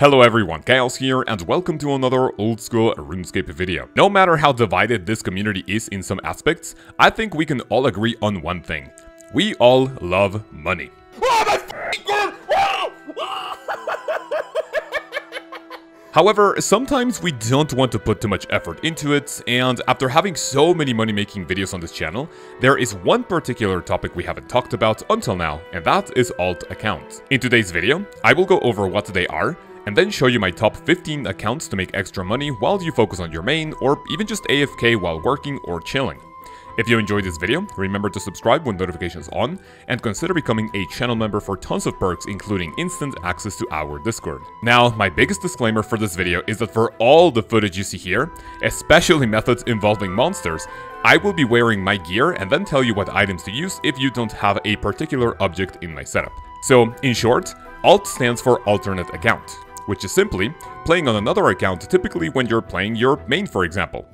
Hello everyone, Chaos here, and welcome to another old school RuneScape video. No matter how divided this community is in some aspects, I think we can all agree on one thing. We all love money. Oh my f***ing God! However, sometimes we don't want to put too much effort into it, and after having so many money-making videos on this channel, there is one particular topic we haven't talked about until now, and that is alt accounts. In today's video, I will go over what they are, and then show you my top 15 accounts to make extra money while you focus on your main, or even just AFK while working or chilling. If you enjoyed this video, remember to subscribe when notifications are on, and consider becoming a channel member for tons of perks including instant access to our Discord. Now, my biggest disclaimer for this video is that for all the footage you see here, especially methods involving monsters, I will be wearing my gear and then tell you what items to use if you don't have a particular object in my setup. So, in short, alt stands for alternate account, which is simply playing on another account typically when you're playing your main, for example.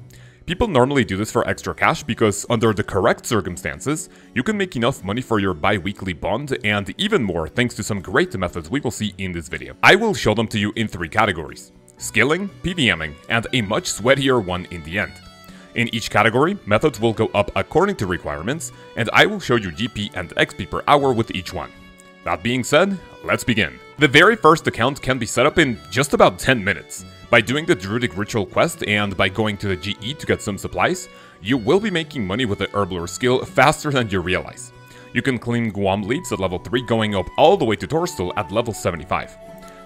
People normally do this for extra cash because, under the correct circumstances, you can make enough money for your bi-weekly bond and even more thanks to some great methods we will see in this video. I will show them to you in three categories: skilling, PVMing, and a much sweatier one in the end. In each category, methods will go up according to requirements, and I will show you GP and XP per hour with each one. That being said, let's begin. The very first account can be set up in just about 10 minutes. By doing the Druidic Ritual quest and by going to the GE to get some supplies, you will be making money with the Herblore skill faster than you realize. You can clean guam leads at level 3 going up all the way to Torstol at level 75.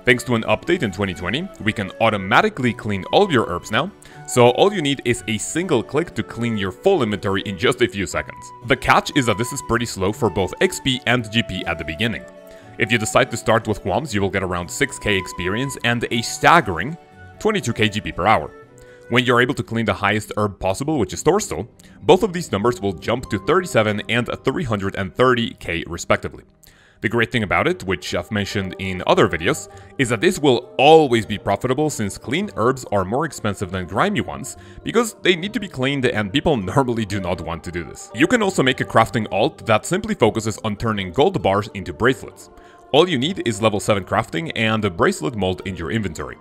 Thanks to an update in 2020, we can automatically clean all your herbs now, so all you need is a single click to clean your full inventory in just a few seconds. The catch is that this is pretty slow for both XP and GP at the beginning. If you decide to start with guams, you will get around 6k experience and a staggering 22k GP per hour. When you're able to clean the highest herb possible, which is Torstol, both of these numbers will jump to 37 and 330k respectively. The great thing about it, which I've mentioned in other videos, is that this will always be profitable since clean herbs are more expensive than grimy ones because they need to be cleaned and people normally do not want to do this. You can also make a crafting alt that simply focuses on turning gold bars into bracelets. All you need is level 7 crafting and a bracelet mold in your inventory.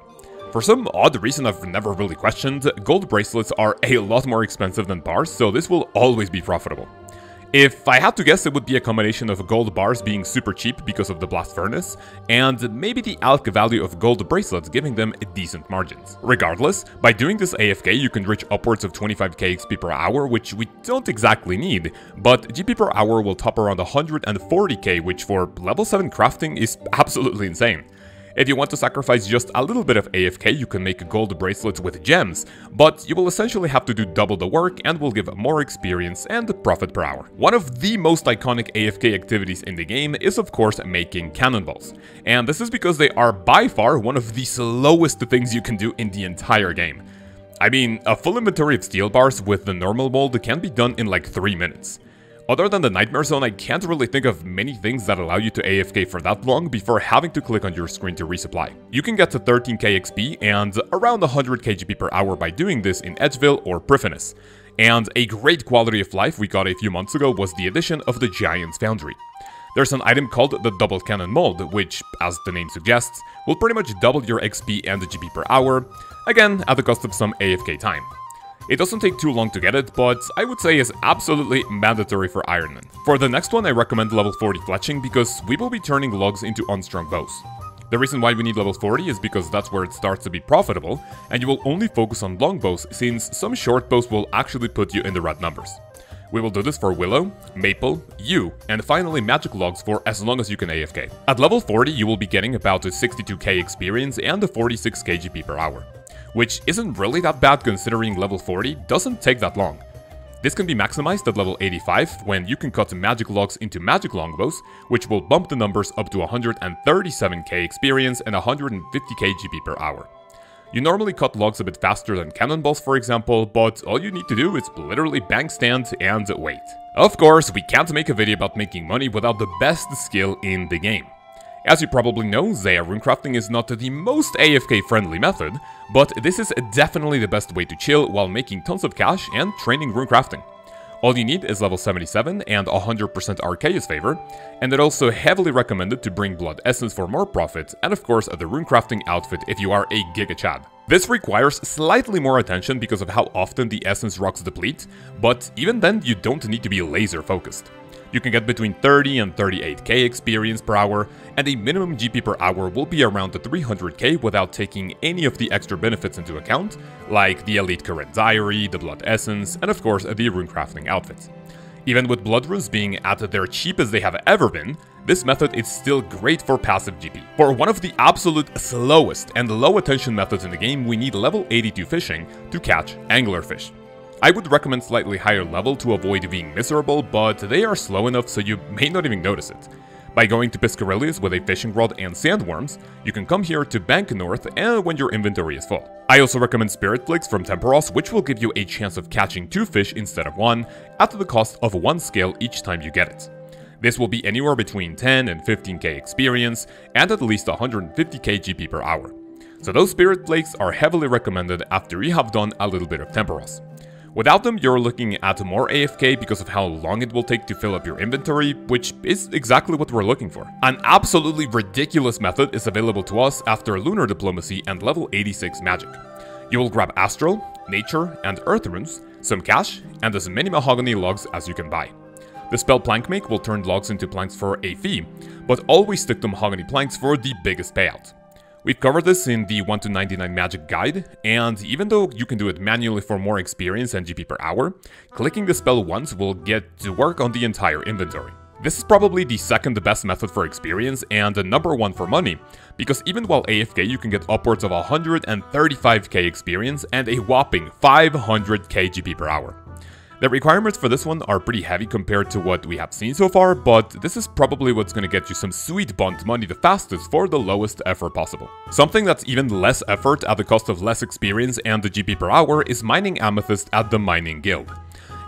For some odd reason I've never really questioned, gold bracelets are a lot more expensive than bars, so this will always be profitable. If I had to guess, it would be a combination of gold bars being super cheap because of the blast furnace, and maybe the alc value of gold bracelets giving them decent margins. Regardless, by doing this AFK you can reach upwards of 25k XP per hour, which we don't exactly need, but GP per hour will top around 140k, which for level 7 crafting is absolutely insane. If you want to sacrifice just a little bit of AFK, you can make gold bracelets with gems, but you will essentially have to do double the work and will give more experience and profit per hour. One of the most iconic AFK activities in the game is of course making cannonballs, and this is because they are by far one of the slowest things you can do in the entire game. I mean, a full inventory of steel bars with the normal mold can be done in like 3 minutes. Other than the Nightmare Zone, I can't really think of many things that allow you to AFK for that long before having to click on your screen to resupply. You can get to 13k XP and around 100k GP per hour by doing this in Edgeville or Prifddinas. And a great quality of life we got a few months ago was the addition of the Giant's Foundry. There's an item called the Double Cannon Mold, which, as the name suggests, will pretty much double your XP and GP per hour, again at the cost of some AFK time. It doesn't take too long to get it, but I would say is absolutely mandatory for Ironman. For the next one, I recommend level 40 fletching because we will be turning logs into unstrung bows. The reason why we need level 40 is because that's where it starts to be profitable, and you will only focus on long bows since some short bows will actually put you in the red numbers. We will do this for Willow, Maple, Yew, and finally magic logs for as long as you can AFK. At level 40, you will be getting about a 62k experience and a 46k GP per hour, which isn't really that bad considering level 40 doesn't take that long. This can be maximized at level 85 when you can cut magic logs into magic longbows, which will bump the numbers up to 137k experience and 150k GP per hour. You normally cut logs a bit faster than cannonballs, for example, but all you need to do is literally bank stand and wait. Of course, we can't make a video about making money without the best skill in the game. As you probably know, Zeah runecrafting is not the most AFK-friendly method, but this is definitely the best way to chill while making tons of cash and training runecrafting. All you need is level 77 and 100% Arceus favor, and it also heavily recommended to bring Blood Essence for more profit, and of course the runecrafting outfit if you are a Giga Chad. This requires slightly more attention because of how often the essence rocks deplete, but even then you don't need to be laser focused. You can get between 30 and 38k experience per hour, and a minimum GP per hour will be around the 300k without taking any of the extra benefits into account, like the Elite Current Diary, the Blood Essence, and of course the runecrafting outfit. Even with blood runes being at their cheapest they have ever been, this method is still great for passive GP. For one of the absolute slowest and low attention methods in the game, we need level 82 fishing to catch anglerfish. I would recommend slightly higher level to avoid being miserable, but they are slow enough so you may not even notice it. By going to Piscarelius with a fishing rod and sandworms, you can come here to Bank North and when your inventory is full. I also recommend Spirit Flakes from Tempoross, which will give you a chance of catching 2 fish instead of 1, at the cost of 1 scale each time you get it. This will be anywhere between 10 and 15k experience, and at least 150k GP per hour. So those Spirit Flakes are heavily recommended after you have done a little bit of Tempoross. Without them, you're looking at more AFK because of how long it will take to fill up your inventory, which is exactly what we're looking for. An absolutely ridiculous method is available to us after Lunar Diplomacy and level 86 magic. You will grab Astral, Nature, and Earth runes, some cash, and as many mahogany logs as you can buy. The spell Plankmake will turn logs into planks for a fee, but always stick to mahogany planks for the biggest payout. We've covered this in the 1-99 magic guide, and even though you can do it manually for more experience and GP per hour, clicking the spell once will get to work on the entire inventory. This is probably the second best method for experience and the number one for money, because even while AFK you can get upwards of 135k experience and a whopping 500k GP per hour. The requirements for this one are pretty heavy compared to what we have seen so far, but this is probably what's gonna get you some sweet bond money the fastest for the lowest effort possible. Something that's even less effort at the cost of less experience and the GP per hour is mining amethyst at the mining guild.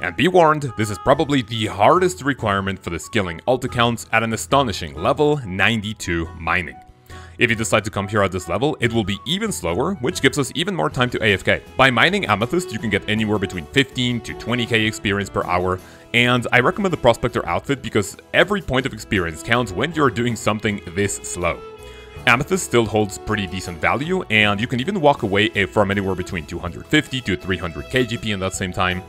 And be warned, this is probably the hardest requirement for the skilling alt accounts at an astonishing level 92 mining. If you decide to come here at this level, it will be even slower, which gives us even more time to AFK. By mining amethyst, you can get anywhere between 15 to 20k experience per hour, and I recommend the prospector outfit because every point of experience counts when you're doing something this slow. Amethyst still holds pretty decent value, and you can even walk away from anywhere between 250 to 300k GP in that same time.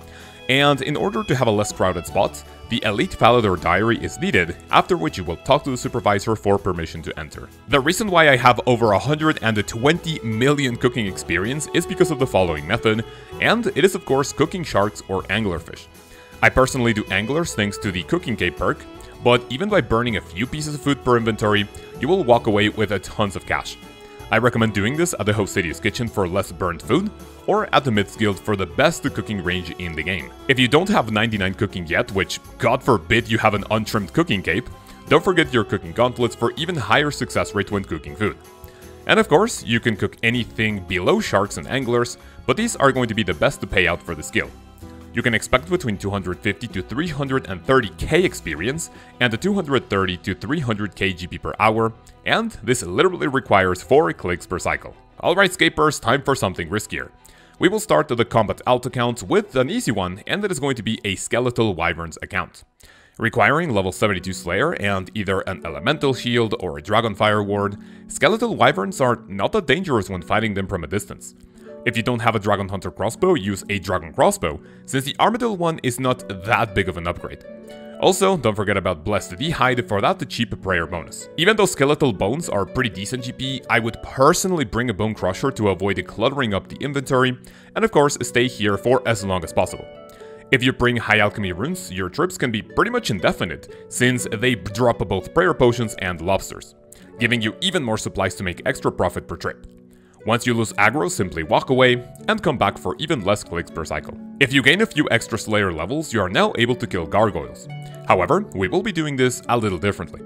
And in order to have a less crowded spot, the Elite Falador Diary is needed, after which you will talk to the supervisor for permission to enter. The reason why I have over 120 million cooking experience is because of the following method, and it is of course cooking sharks or anglerfish. I personally do anglers thanks to the cooking cape perk, but even by burning a few pieces of food per inventory, you will walk away with tons of cash. I recommend doing this at the Hosidius kitchen for less burnt food, or at the Myths Guild for the best cooking range in the game. If you don't have 99 cooking yet, which god forbid you have an untrimmed cooking cape, don't forget your cooking gauntlets for even higher success rate when cooking food. And of course, you can cook anything below sharks and anglers, but these are going to be the best to pay out for the skill. You can expect between 250 to 330k experience and 230 to 300k GP per hour, and this literally requires 4 clicks per cycle. Alright Scapers, time for something riskier. We will start the combat alt account with an easy one, and that is going to be a Skeletal Wyvern's account. Requiring level 72 Slayer and either an Elemental Shield or a Dragonfire Ward, Skeletal Wyverns are not that dangerous when fighting them from a distance. If you don't have a Dragon Hunter crossbow, use a Dragon crossbow, since the Armadyl one is not that big of an upgrade. Also, don't forget about Blessed Dehide for that cheap prayer bonus. Even though skeletal bones are pretty decent GP, I would personally bring a Bone Crusher to avoid cluttering up the inventory, and of course stay here for as long as possible. If you bring high alchemy runes, your trips can be pretty much indefinite, since they drop both prayer potions and lobsters, giving you even more supplies to make extra profit per trip. Once you lose aggro, simply walk away and come back for even less clicks per cycle. If you gain a few extra Slayer levels, you are now able to kill gargoyles. However, we will be doing this a little differently.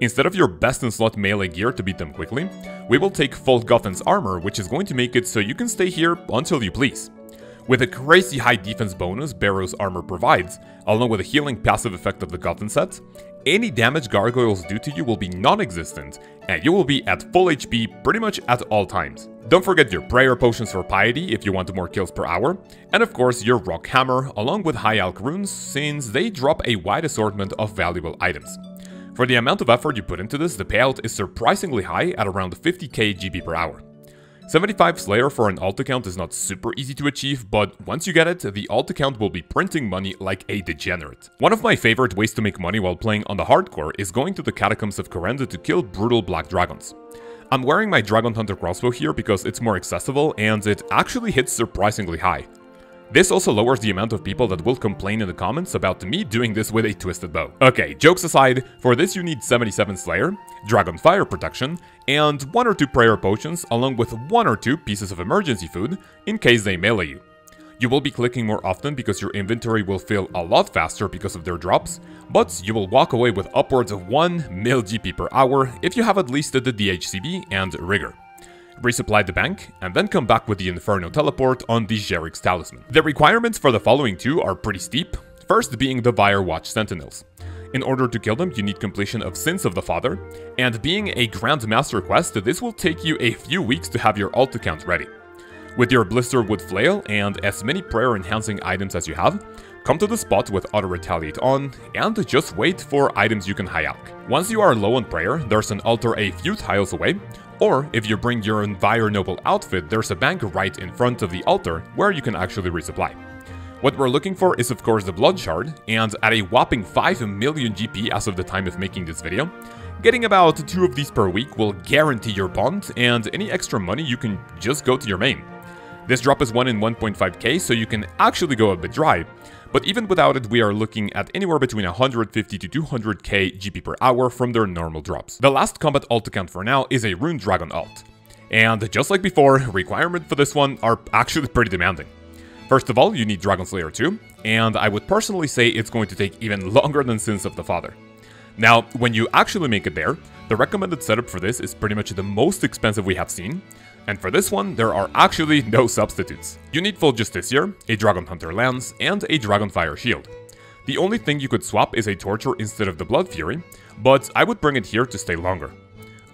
Instead of your best-in-slot melee gear to beat them quickly, we will take full Guthans armor, which is going to make it so you can stay here until you please. With a crazy high defense bonus Barrow's armor provides, along with a healing passive effect of the Guthan set, any damage gargoyles do to you will be non-existent, and you will be at full HP pretty much at all times. Don't forget your prayer potions for piety if you want more kills per hour, and of course your Rock Hammer, along with high alc runes, since they drop a wide assortment of valuable items. For the amount of effort you put into this, the payout is surprisingly high at around 50k GB per hour. 75 Slayer for an alt account is not super easy to achieve, but once you get it, the alt account will be printing money like a degenerate. One of my favorite ways to make money while playing on the hardcore is going to the Catacombs of Karenda to kill brutal black dragons. I'm wearing my Dragon Hunter crossbow here because it's more accessible and it actually hits surprisingly high. This also lowers the amount of people that will complain in the comments about me doing this with a twisted bow. Okay, jokes aside, for this you need 77 Slayer, Dragonfire Protection, and 1 or 2 prayer potions along with 1 or 2 pieces of emergency food in case they melee you. You will be clicking more often because your inventory will fill a lot faster because of their drops, but you will walk away with upwards of 1 mil GP per hour if you have at least the DHCB and Rigor. Resupply the bank, and then come back with the Inferno Teleport on the Xerix Talisman. The requirements for the following two are pretty steep, first being the Vire Watch Sentinels. In order to kill them, you need completion of Sins of the Father, and being a Grand Master quest, this will take you a few weeks to have your alt account ready. With your Blisterwood Flail and as many prayer enhancing items as you have, come to the spot with Auto Retaliate on, and just wait for items you can high alc. Once you are low on prayer, there's an altar a few tiles away, or if you bring your Envire Noble outfit, there's a bank right in front of the altar where you can actually resupply. What we're looking for is of course the Blood Shard, and at a whopping 5 million GP as of the time of making this video, getting about 2 of these per week will guarantee your bond, and any extra money you can just go to your main. This drop is 1 in 1.5k, so you can actually go a bit dry, but even without it we are looking at anywhere between 150 to 200k GP per hour from their normal drops. The last combat alt account for now is a Rune Dragon alt, and just like before, requirements for this one are actually pretty demanding. First of all, you need Dragon Slayer 2, and I would personally say it's going to take even longer than Sins of the Father. Now, when you actually make it there, the recommended setup for this is pretty much the most expensive we have seen, and for this one, there are actually no substitutes. You need full Justiciar, a Dragon Hunter Lance, and a Dragonfire Shield. The only thing you could swap is a Torture instead of the Blood Fury, but I would bring it here to stay longer.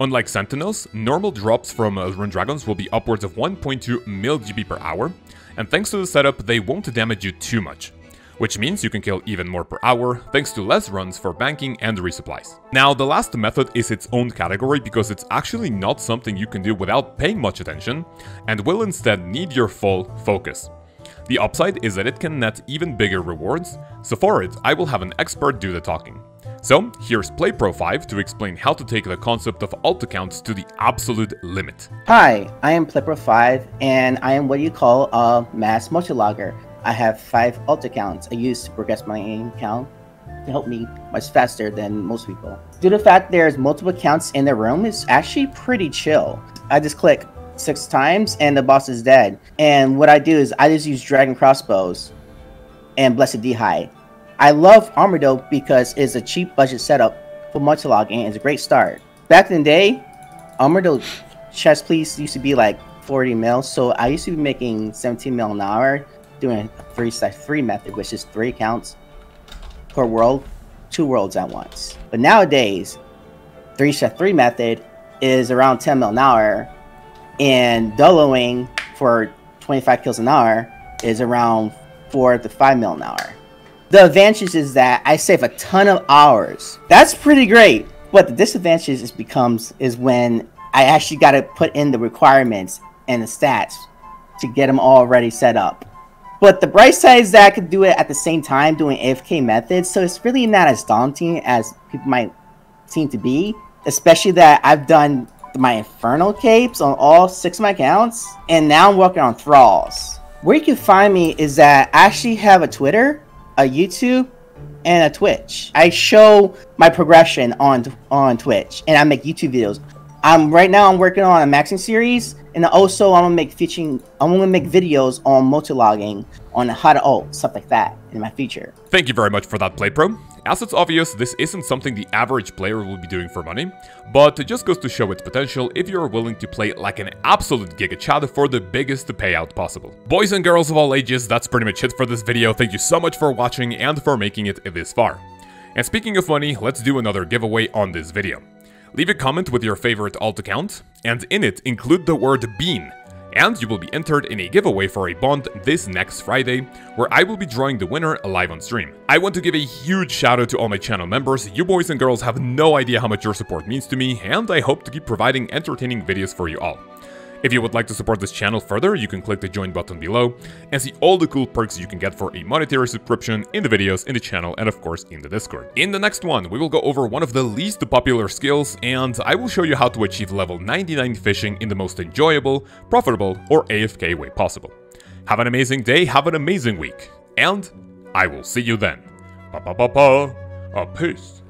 Unlike Sentinels, normal drops from Rune Dragons will be upwards of 1.2 mil GB per hour, and thanks to the setup, they won't damage you too much, which means you can kill even more per hour, thanks to less runs for banking and resupplies. Now, the last method is its own category because it's actually not something you can do without paying much attention, and will instead need your full focus. The upside is that it can net even bigger rewards, so for it, I will have an expert do the talking. So, here's PlayPro5 to explain how to take the concept of alt accounts to the absolute limit. Hi, I am PlayPro5, and I am what you call a mass multilogger. I have 5 alt accounts I use to progress my account to help me much faster than most people. Due to the fact there's multiple accounts in the room, it's actually pretty chill. I just click 6 times and the boss is dead. And what I do is I just use Dragon Crossbows and Blessed Dehide. I love Armadyl because it's a cheap budget setup for multilog and it's a great start. Back in the day, Armadyl chest piece used to be like 40 mil, so I used to be making 17 mil an hour. Doing a 3/3 method, which is 3 accounts per world, 2 worlds at once. But nowadays, 3/3 method is around 10 mil an hour, and dueling for 25 kills an hour is around 4 to 5 mil an hour. The advantage is that I save a ton of hours. That's pretty great. But the disadvantage is when I actually got to put in the requirements and the stats to get them all ready set up. But the bright side is that I could do it at the same time doing AFK methods, so it's really not as daunting as people might seem to be. Especially that I've done my Infernal Capes on all 6 of my accounts, and now I'm working on Thralls. Where you can find me is that I actually have a Twitter, a YouTube, and a Twitch. I show my progression on Twitch, and I make YouTube videos. Right now I'm working on a maxing series, and also I'm gonna make videos on multilogging, on how to ult, stuff like that in my future. Thank you very much for that, PlayPro. As it's obvious, this isn't something the average player will be doing for money, but it just goes to show its potential if you are willing to play like an absolute giga-chad for the biggest payout possible. Boys and girls of all ages, that's pretty much it for this video. Thank you so much for watching and for making it this far. And speaking of money, let's do another giveaway on this video. Leave a comment with your favorite alt account, and in it include the word BEAN, and you will be entered in a giveaway for a bond this next Friday, where I will be drawing the winner live on stream. I want to give a huge shout out to all my channel members. You boys and girls have no idea how much your support means to me, and I hope to keep providing entertaining videos for you all. If you would like to support this channel further, you can click the join button below and see all the cool perks you can get for a monetary subscription in the videos, in the channel, and of course in the Discord. In the next one, we will go over one of the least popular skills, and I will show you how to achieve level 99 fishing in the most enjoyable, profitable, or AFK way possible. Have an amazing day, have an amazing week, and I will see you then. Peace.